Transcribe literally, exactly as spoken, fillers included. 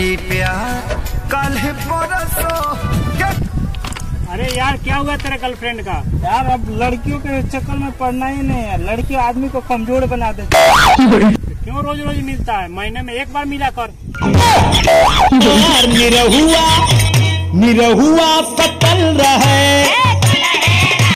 ही प्यार कल ही परसो। अरे यार क्या हुआ तेरे गर्लफ्रेंड का? यार अब लड़कियों के चक्कर में पड़ना ही नहीं है, लड़की आदमी को कमजोर बना देती है। क्यों रोज रोज मिलता है, महीने में एक बार मिला कर। मेरा हुआ मेरा हुआ पतल रहे।